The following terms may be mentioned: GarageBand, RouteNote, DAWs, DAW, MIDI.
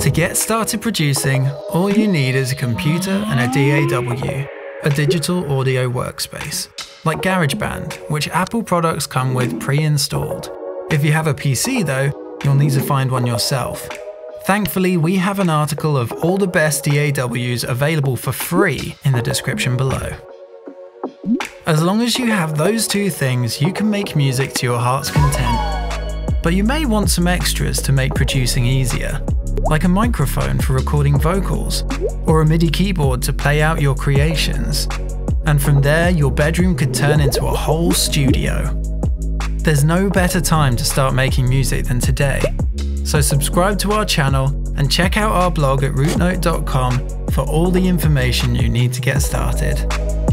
To get started producing, all you need is a computer and a DAW, a digital audio workspace, like GarageBand, which Apple products come with pre-installed. If you have a PC though, you'll need to find one yourself. Thankfully, we have an article of all the best DAWs available for free in the description below. As long as you have those two things, you can make music to your heart's content. But you may want some extras to make producing easier, like a microphone for recording vocals, or a MIDI keyboard to play out your creations. And from there, your bedroom could turn into a whole studio. There's no better time to start making music than today. So subscribe to our channel and check out our blog at routenote.com for all the information you need to get started.